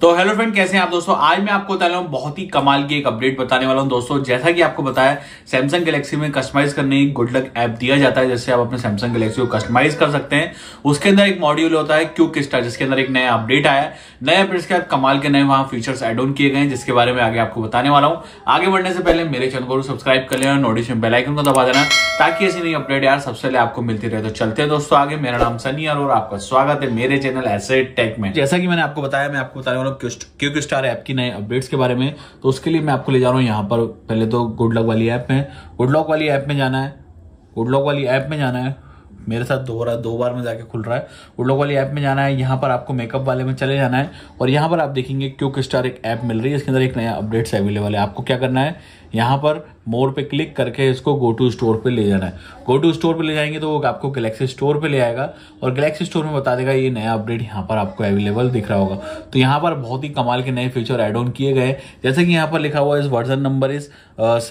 तो hello friend, कैसे हैं आप दोस्तों। आज मैं आपको बताने वाला हूं बहुत ही कमाल की एक अपडेट बताने वाला हूं दोस्तों। जैसा कि आपको बताया, सैमसंग गैलेक्सी में कस्टमाइज करने की गुड लक ऐप दिया जाता है, जिससे आप अपने सैमसंग गैलेक्सी को कस्टमाइज कर सकते हैं। उसके अंदर एक मॉड्यूल होता है QuickStar, जिसके अंदर एक नया अपडेट आया है। नए अपडेट के साथ कमाल के नए वहां फीचर्स एड ऑन किए गए हैं, जिसके बारे में आगे आपको बताने वाला हूँ। आगे बढ़ने से पहले मेरे चैनल को सब्सक्राइब कर लेना, नोटिफिकेशन बेल आइकन को दबा देना, ताकि ऐसी नई अपडेट यार सबसे पहले आपको मिलती रहे। तो चलते हैं दोस्तों आगे। मेरा नाम सनी और आपका स्वागत है मेरे चैनल SA Tech में। जैसा कि मैंने आपको बताया, मैं आपको बता रहा हूँ QuickStar ऐप की नए अपडेट्स के बारे में। तो उसके लिए मैं आपको ले जा रहा हूँ यहाँ पर। पहले तो गुड लॉक वाली ऐप में, गुड लॉक वाली ऐप में जाना है। गुड लॉक वाली ऐप में जाना है, मेरे साथ दो बार में जाके खुल रहा है। गुड लॉक वाली ऐप में जाना है, यहाँ पर आपको मेकअप वाले में चले जाना है और यहाँ पर आप देखेंगे QuickStar एक ऐप मिल रही है, इसके अंदर एक नया अपडेट्स अवेलेबल है। आपको क्या करना है, यहाँ पर मोर पे क्लिक करके इसको गो टू स्टोर पे ले जाना है। गो टू स्टोर पे ले जाएंगे तो वो आपको गैलेक्सी स्टोर पे ले आएगा और गैलेक्सी स्टोर में बता देगा ये नया अपडेट यहाँ पर आपको अवेलेबल दिख रहा होगा। तो यहाँ पर बहुत ही कमाल के नए फीचर ऐड ऑन किए गए, जैसे कि यहाँ पर लिखा हुआ है वर्जन नंबर इज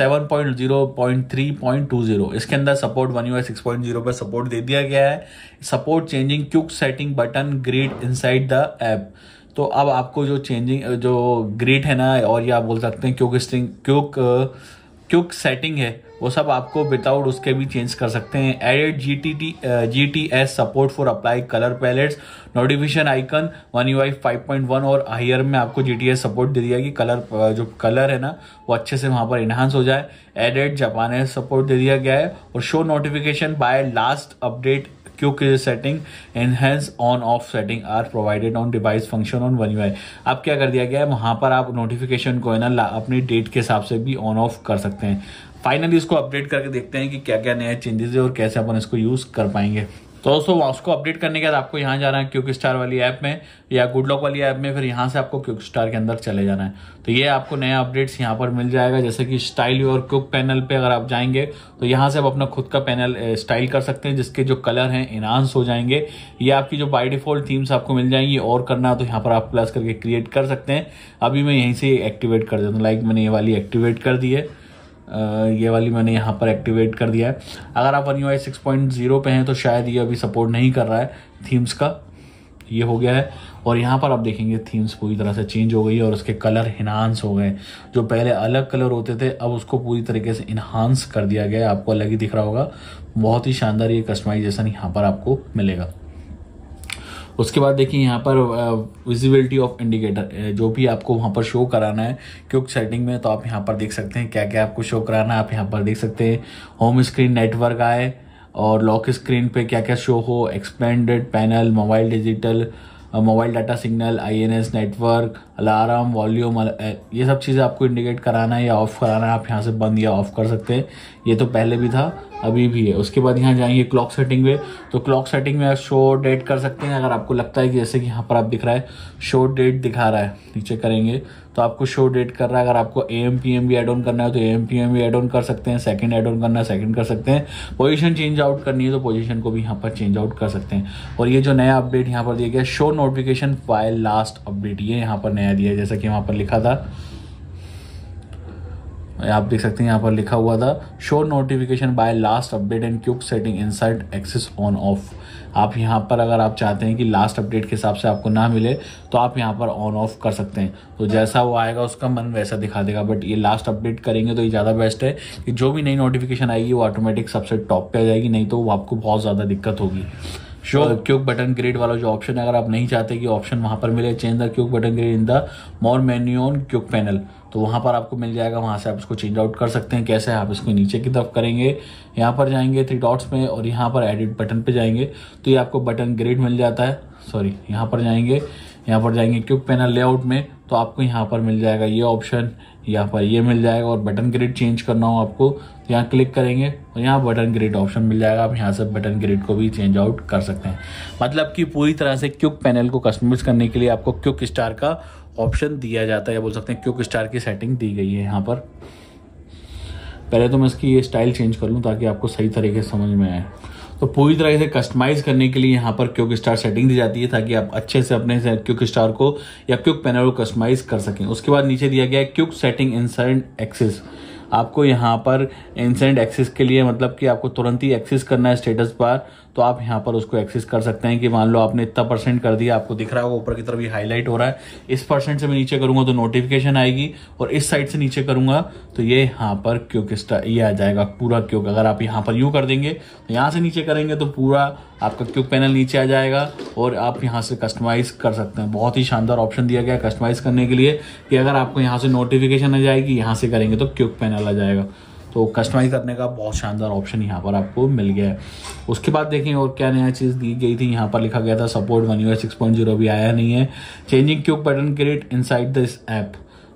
7.0.3.20। इसके अंदर सपोर्ट OneUI 6.0 पर सपोर्ट दे दिया गया है। Support changing quick setting button grid inside the app. तो अब आपको जो चेंजिंग जो ग्रिड है ना, और या बोल सकते हैं क्विक सेटिंग है, वो सब आपको विदाउट उसके भी चेंज कर सकते हैं। Added GTS support for apply colour palettes, notification icon OneUI 5.1 और हायर में आपको GTS सपोर्ट दे दिया कि कलर जो कलर है ना वो अच्छे से वहाँ पर इन्हांस हो जाए। एडेड जापानीज सपोर्ट दे दिया गया है और show notification by last update quick setting enhance on off setting are provided on device function on OneUI। अब क्या कर दिया गया है, वहाँ पर आप नोटिफिकेशन को है ना अपनी डेट के हिसाब से भी ऑन ऑफ कर सकते हैं। फाइनली इसको अपडेट करके देखते हैं कि क्या क्या नए चेंजेस है और कैसे अपन इसको यूज कर पाएंगे। तो दोस्तों उसको अपडेट करने के बाद आपको यहाँ जाना है QuickStar वाली ऐप में या गुड लॉक वाली ऐप में, फिर यहाँ से आपको QuickStar के अंदर चले जाना है। तो ये आपको नया अपडेट्स यहाँ पर मिल जाएगा, जैसे कि स्टाइल और क्विक पैनल पे अगर आप जाएंगे तो यहाँ से आप अपना खुद का पैनल स्टाइल कर सकते हैं, जिसके जो कलर हैं इन्हांस हो जाएंगे। ये आपकी जो बाई डिफॉल्ट थीम्स आपको मिल जाएंगी, और करना तो यहाँ पर आप प्लस करके क्रिएट कर सकते हैं। अभी मैं यहीं से एक्टिवेट कर देता हूँ। लाइक मैंने ये वाली एक्टिवेट कर दी है, ये वाली मैंने यहाँ पर एक्टिवेट कर दिया है। अगर आप OneUI 6.0 पे हैं तो शायद ये अभी सपोर्ट नहीं कर रहा है थीम्स का। ये हो गया है और यहाँ पर आप देखेंगे थीम्स पूरी तरह से चेंज हो गई है और उसके कलर इन्हांस हो गए। जो पहले अलग कलर होते थे अब उसको पूरी तरीके से इन्हांस कर दिया गया है, आपको अलग ही दिख रहा होगा। बहुत ही शानदार ये कस्टमाइजेशन यहाँ पर आपको मिलेगा। उसके बाद देखिए यहाँ पर विजिबिलिटी ऑफ इंडिकेटर, जो भी आपको वहाँ पर शो कराना है क्विक सेटिंग में, तो आप यहाँ पर देख सकते हैं क्या क्या आपको शो कराना है। आप यहाँ पर देख सकते हैं होम स्क्रीन, नेटवर्क आए और लॉक स्क्रीन पे क्या क्या शो हो, expanded panel, mobile digital, mobile data signal, INS network, alarm, volume, ये सब चीज़ें आपको इंडिकेट कराना है या ऑफ़ कराना है। आप यहाँ से बंद या ऑफ़ कर सकते हैं। ये तो पहले भी था, अभी भी है। उसके बाद यहाँ जाएंगे क्लॉक सेटिंग में, तो क्लॉक सेटिंग में आप शो डेट कर सकते हैं। अगर आपको लगता है कि जैसे कि यहाँ पर आप दिख रहा है शो डेट दिखा रहा है, नीचे करेंगे तो आपको शो डेट कर रहा है। अगर आपको AM PM भी एड ऑन करना है तो AM PM भी एड ऑन कर सकते हैं, सेकंड एड ऑन करना है सेकंड कर सकते हैं। पोजीशन चेंज आउट करनी है तो पोजीशन को भी यहाँ पर चेंज आउट कर सकते हैं। और ये जो नया अपडेट यहाँ पर दिया गया show notification by last update, ये यहाँ पर नया दिया है, जैसा कि वहाँ पर लिखा था। आप देख सकते हैं यहाँ पर लिखा हुआ था show notification by last update and quick setting inside access on off. आप यहाँ पर अगर आप चाहते हैं कि लास्ट अपडेट के हिसाब से आपको ना मिले तो आप यहाँ पर ऑन ऑफ कर सकते हैं। तो जैसा वो आएगा उसका मन वैसा दिखा देगा, बट ये लास्ट अपडेट करेंगे तो ये ज़्यादा बेस्ट है कि जो भी नई नोटिफिकेशन आएगी वो ऑटोमेटिक सबसे टॉप पर आ जाएगी, नहीं तो वो आपको बहुत ज़्यादा दिक्कत होगी। शो क्विक बटन ग्रिड वाला जो ऑप्शन है, अगर आप नहीं चाहते कि ऑप्शन वहाँ पर मिले, change the quick button grid in the more menu on quick panel, तो वहाँ पर आपको मिल जाएगा। वहाँ से आप इसको चेंज आउट कर सकते हैं। कैसे है, आप इसको नीचे की तरफ करेंगे, यहाँ पर जाएंगे 3 डॉट्स में और यहाँ पर एडिट बटन पे जाएंगे तो ये आपको बटन ग्रिड मिल जाता है। सॉरी, यहाँ पर जाएंगे क्विक पैनल लेआउट में तो आपको यहाँ पर मिल जाएगा ये ऑप्शन, यहाँ पर ये मिल जाएगा। और बटन ग्रिड चेंज करना हो आपको तो यहाँ क्लिक करेंगे और यहाँ बटन ग्रिड ऑप्शन मिल जाएगा। आप यहाँ से बटन ग्रिड को भी चेंज आउट कर सकते हैं। मतलब कि पूरी तरह से क्विक पैनल को कस्टमाइज करने के लिए आपको QuickStar का ऑप्शन दिया जाता है, या बोल सकते हैं QuickStar की सेटिंग दी गई है यहाँ पर। पहले तो मैं इसकी ये स्टाइल चेंज कर लूँ ताकि आपको सही तरीके से समझ में आए। तो पूरी तरह से कस्टमाइज करने के लिए यहाँ पर QuickStar सेटिंग दी जाती है, ताकि आप अच्छे से अपने QuickStar को या क्विक पैनल को कस्टमाइज कर सकें। उसके बाद नीचे दिया गया है क्विक सेटिंग इंस्टेंट एक्सेस। आपको यहाँ पर इंस्टेंट एक्सेस के लिए मतलब कि आपको तुरंत ही एक्सेस करना है स्टेटस बार, तो आप यहाँ पर उसको एक्सेस कर सकते हैं कि मान लो आपने इतना परसेंट कर दिया, आपको दिख रहा होगा ऊपर की तरफ ये हाईलाइट हो रहा है। इस परसेंट से मैं नीचे करूँगा तो नोटिफिकेशन आएगी और इस साइड से नीचे करूँगा तो ये यहाँ पर QuickStar ये आ जाएगा पूरा क्यूक। अगर आप यहाँ पर यू कर देंगे तो यहाँ से नीचे करेंगे तो पूरा आपका क्यूक पैनल नीचे आ जाएगा और आप यहाँ से कस्टमाइज़ कर सकते हैं। बहुत ही शानदार ऑप्शन दिया गया कस्टमाइज़ करने के लिए कि अगर आपको यहाँ से नोटिफिकेशन आ जाएगी, यहाँ से करेंगे तो क्यूक पैनल आ जाएगा। तो कस्टमाइज़ करने का बहुत शानदार ऑप्शन यहाँ पर आपको मिल गया है। उसके बाद देखें और क्या नया चीज़ दी गई थी। यहाँ पर लिखा गया था सपोर्ट OneUI 6.0 भी आया नहीं है। Changing quick button grid inside this app,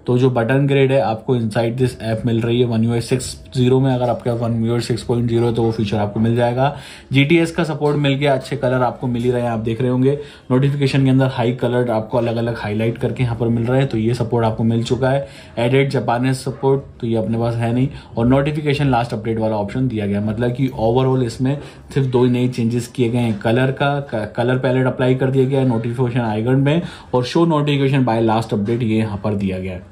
तो जो बटन ग्रेड है आपको इनसाइड दिस ऐप मिल रही है OneUI 6.0 में। अगर आपके OneUI 6.0 है तो वो फीचर आपको मिल जाएगा। GTS का सपोर्ट मिल गया, अच्छे कलर आपको मिल ही रहे हैं, आप देख रहे होंगे नोटिफिकेशन के अंदर हाई कलर आपको अलग अलग हाईलाइट करके यहाँ पर मिल रहा है, तो ये सपोर्ट आपको मिल चुका है। एडेड जापानीज सपोर्ट तो ये अपने पास है नहीं, और नोटिफिकेशन लास्ट अपडेट वाला ऑप्शन दिया गया। मतलब कि ओवरऑल इसमें सिर्फ दो ही नए चेंजेस किए गए हैं। कलर का कलर पैलेट अप्लाई कर दिया गया है नोटिफिकेशन आइकन में, और show notification by last update ये यहाँ पर दिया गया है।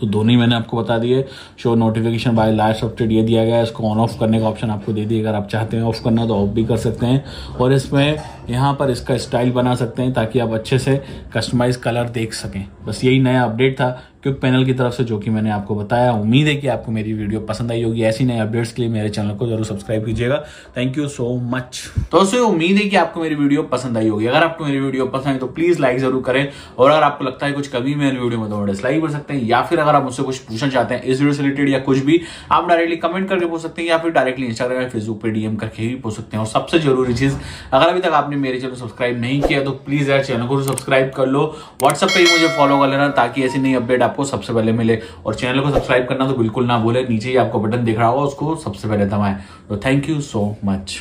तो दोनों ही मैंने आपको बता दिए। Show notification by last update ये दिया गया है, इसको ऑन ऑफ करने का ऑप्शन आपको दे दिए। अगर आप चाहते हैं ऑफ करना तो ऑफ भी कर सकते हैं, और इसमें यहाँ पर इसका स्टाइल बना सकते हैं ताकि आप अच्छे से कस्टमाइज कलर देख सकें। बस यही नया अपडेट था क्विक पैनल की तरफ से जो कि मैंने आपको बताया। उम्मीद है कि आपको मेरी वीडियो पसंद आई होगी। ऐसी नए अपडेट्स के लिए मेरे चैनल को जरूर सब्सक्राइब कीजिएगा। Thank you so much. तो दोस्तों उम्मीद है कि आपको मेरी वीडियो पसंद आई होगी। अगर आपको मेरी वीडियो पसंद आई तो प्लीज लाइक जरूर करें, और अगर आपको लगता है कुछ कमी मेरी वीडियो में तो डिसलाइक कर सकते हैं, या फिर अगर आप मुझसे कुछ पूछना चाहते हैं इस वीडियो से रिलेटेड या कुछ भी, आप डायरेक्टली कमेंट करके पूछ सकते हैं, या फिर डायरेक्टली इंस्टाग्राम या फेसबुक पर DM करके भी पूछ सकते हैं। और सबसे जरूरी चीज, अगर अभी तक आपने मेरे चैनल सब्सक्राइब नहीं किया तो प्लीज यार चैनल को सब्सक्राइब कर लो। व्हाट्सएप पे ही मुझे फॉलो कर लेना ताकि ऐसी नई अपडेट आपको सबसे पहले मिले, और चैनल को सब्सक्राइब करना तो बिल्कुल ना भूले। नीचे ही आपको बटन दिख रहा होगा, उसको सबसे पहले दबाएं। तो थैंक यू सो मच।